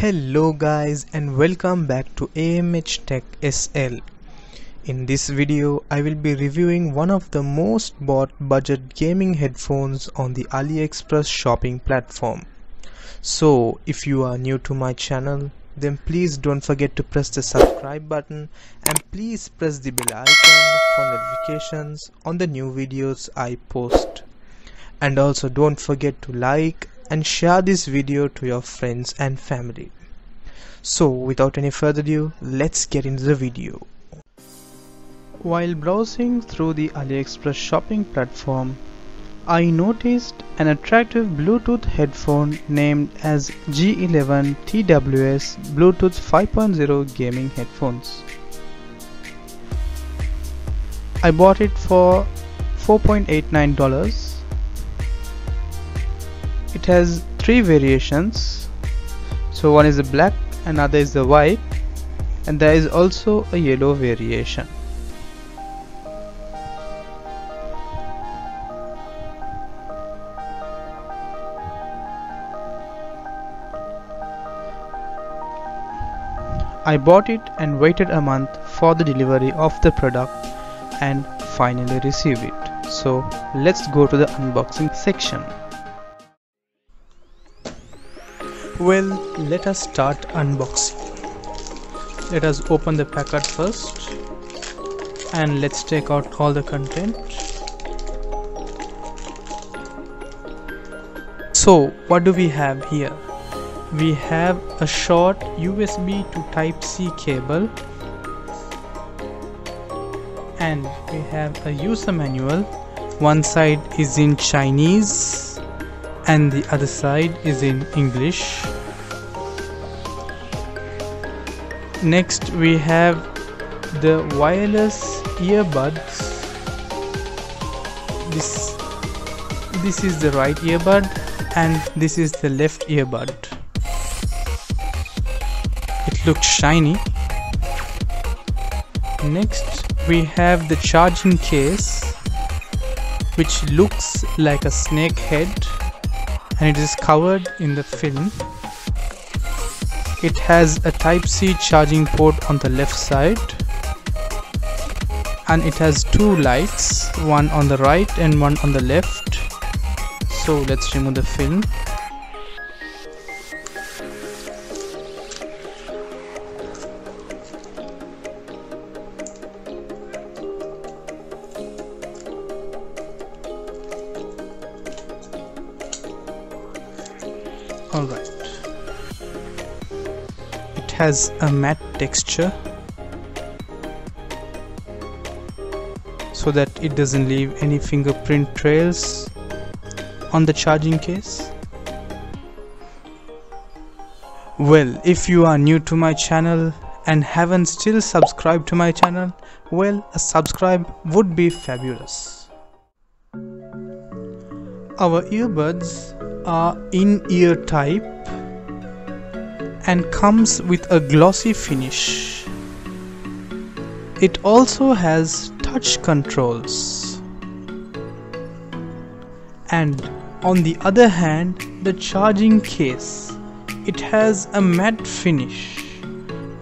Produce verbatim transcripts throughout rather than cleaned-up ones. Hello guys, and welcome back to A M H Tech S L. In this video I will be reviewing one of the most bought budget gaming headphones on the AliExpress shopping platform. So if you are new to my channel, then please don't forget to press the subscribe button and please press the bell icon for notifications on the new videos I post. And also don't forget to like and share this video to your friends and family. So without any further ado, let's get into the video. While browsing through the AliExpress shopping platform, I noticed an attractive Bluetooth headphone named as G eleven T W S Bluetooth five point oh gaming headphones. I bought it for four dollars and eighty-nine cents. It has three variations, so one is the black, another is the white, and there is also a yellow variation. I bought it and waited a month for the delivery of the product and finally received it. So let's go to the unboxing section. Well, let us start unboxing. Let us open the packet first and let's take out all the content. So what do we have here? We have a short U S B to Type C cable, and we have a user manual. One side is in Chinese and the other side is in English. Next we have the wireless earbuds. This, this is the right earbud and this is the left earbud. It looks shiny. Next we have the charging case, which looks like a snake head and it is covered in the film. It has a Type C charging port on the left side and it has two lights, one on the right and one on the left. So let's remove the film. Alright, it has a matte texture so that it doesn't leave any fingerprint trails on the charging case. Well, if you are new to my channel and haven't still subscribed to my channel, well, a subscribe would be fabulous. Our earbuds are in-ear type and comes with a glossy finish. It also has touch controls. And on the other hand, the charging case, it has a matte finish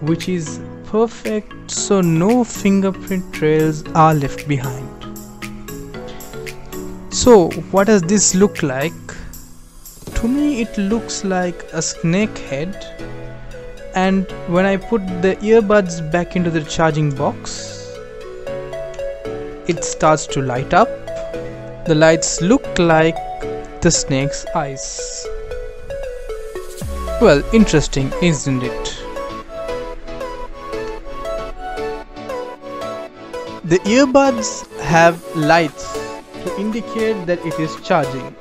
which is perfect, so no fingerprint trails are left behind. So what does this look like? To me it looks like a snake head, and when I put the earbuds back into the charging box, it starts to light up. The lights look like the snake's eyes. Well, interesting, isn't it? The earbuds have lights to indicate that it is charging.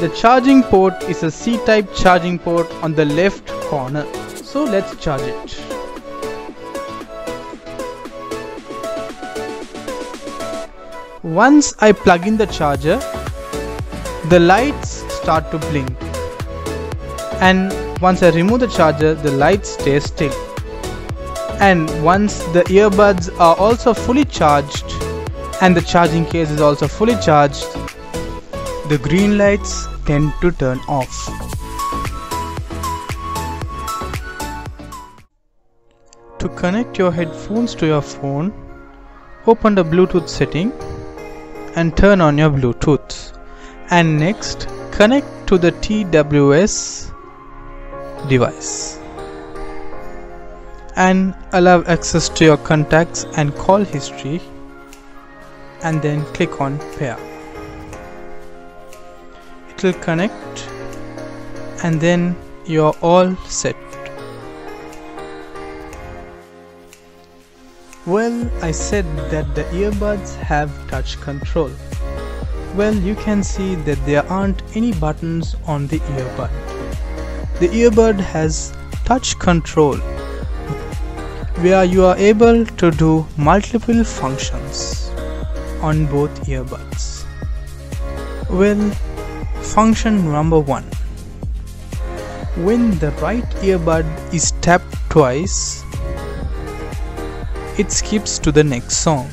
The charging port is a C type charging port on the left corner. So let's charge it. Once I plug in the charger, the lights start to blink. And once I remove the charger, the lights stay still. And once the earbuds are also fully charged and the charging case is also fully charged, the green lights tend to turn off. Connect your headphones to your phone, open the Bluetooth setting and turn on your Bluetooth. And next, connect to the T W S device and allow access to your contacts and call history, and then click on pair. It will connect and then you're all set. Well, I said that the earbuds have touch control. Well, you can see that there aren't any buttons on the earbud. The earbud has touch control where you are able to do multiple functions on both earbuds. Well, function number one. When the right earbud is tapped twice, it skips to the next song.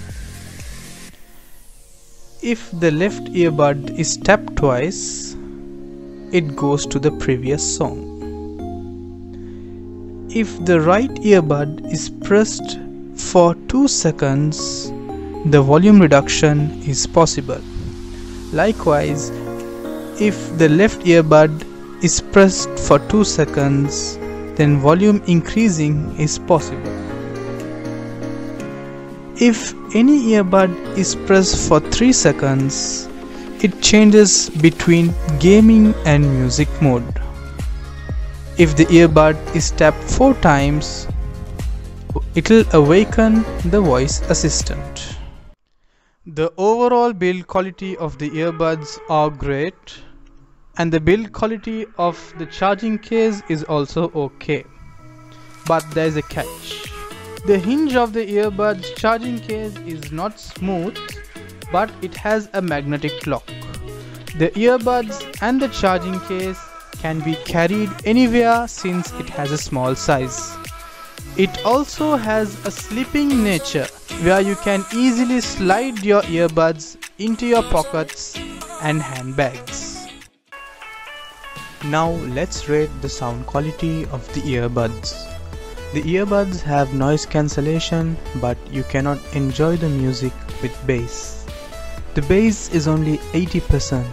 If the left earbud is tapped twice, it goes to the previous song. If the right earbud is pressed for two seconds, the volume reduction is possible. Likewise, if the left earbud is pressed for two seconds, then volume increasing is possible. If any earbud is pressed for three seconds, it changes between gaming and music mode. If the earbud is tapped four times, it will awaken the voice assistant. The overall build quality of the earbuds are great, and the build quality of the charging case is also okay. But there is a catch. The hinge of the earbud's charging case is not smooth, but it has a magnetic lock. The earbuds and the charging case can be carried anywhere since it has a small size. It also has a slipping nature where you can easily slide your earbuds into your pockets and handbags. Now let's rate the sound quality of the earbuds. The earbuds have noise cancellation, but you cannot enjoy the music with bass. The bass is only eighty percent,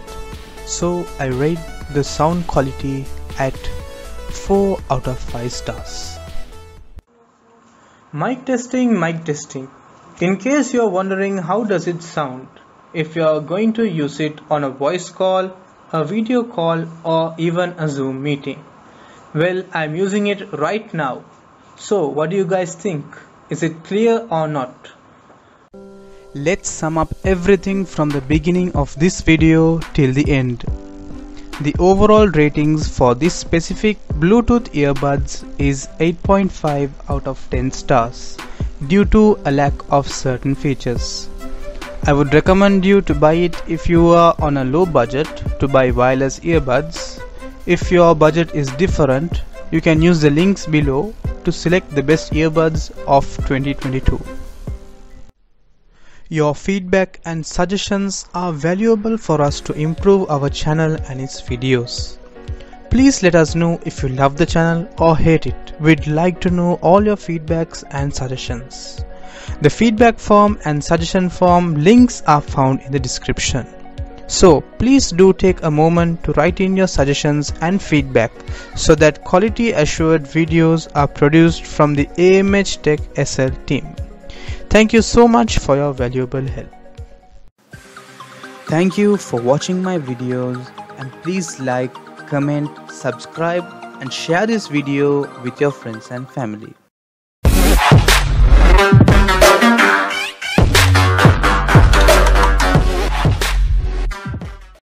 so I rate the sound quality at four out of five stars. Mic testing, mic testing. In case you are wondering how does it sound, if you are going to use it on a voice call, a video call or even a Zoom meeting. Well, I am using it right now. So, what do you guys think? Is it clear or not? Let's sum up everything from the beginning of this video till the end. The overall ratings for this specific Bluetooth earbuds is eight point five out of ten stars due to a lack of certain features. I would recommend you to buy it if you are on a low budget to buy wireless earbuds. If your budget is different, you can use the links below to select the best earbuds of twenty twenty-two. Your feedback and suggestions are valuable for us to improve our channel and its videos. Please let us know if you love the channel or hate it. We'd like to know all your feedbacks and suggestions. The feedback form and suggestion form links are found in the description. So please do take a moment to write in your suggestions and feedback so that quality assured videos are produced from the A M H Tech S L team. Thank you so much for your valuable help. Thank you for watching my videos, and please like, comment, subscribe and share this video with your friends and family.